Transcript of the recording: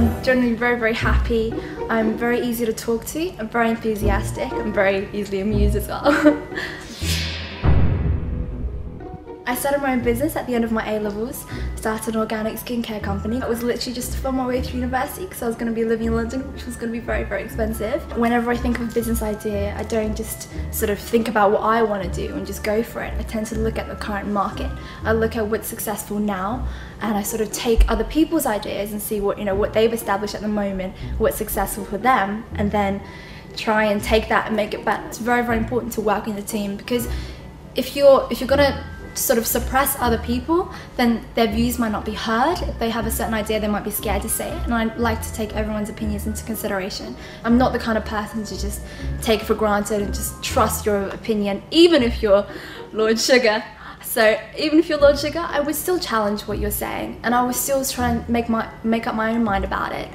I'm generally very, very happy. I'm very easy to talk to. I'm very enthusiastic. I'm very easily amused as well. I started my own business at the end of my A-levels, started an organic skincare company. It was literally just to find my way through university because I was going to be living in London, which was going to be very, very expensive. Whenever I think of a business idea, I don't just sort of think about what I want to do and just go for it. I tend to look at the current market. I look at what's successful now, and I sort of take other people's ideas and see what they've established at the moment, what's successful for them, and then try and take that and make it better. It's very, very important to work in the team, because if you're going to sort of suppress other people, then their views might not be heard. If they have a certain idea, they might be scared to say it, and I like to take everyone's opinions into consideration. I'm not the kind of person to just take it for granted and just trust your opinion, even if you're Lord Sugar. So even if you're Lord Sugar, I would still challenge what you're saying, and I would still try and make up my own mind about it.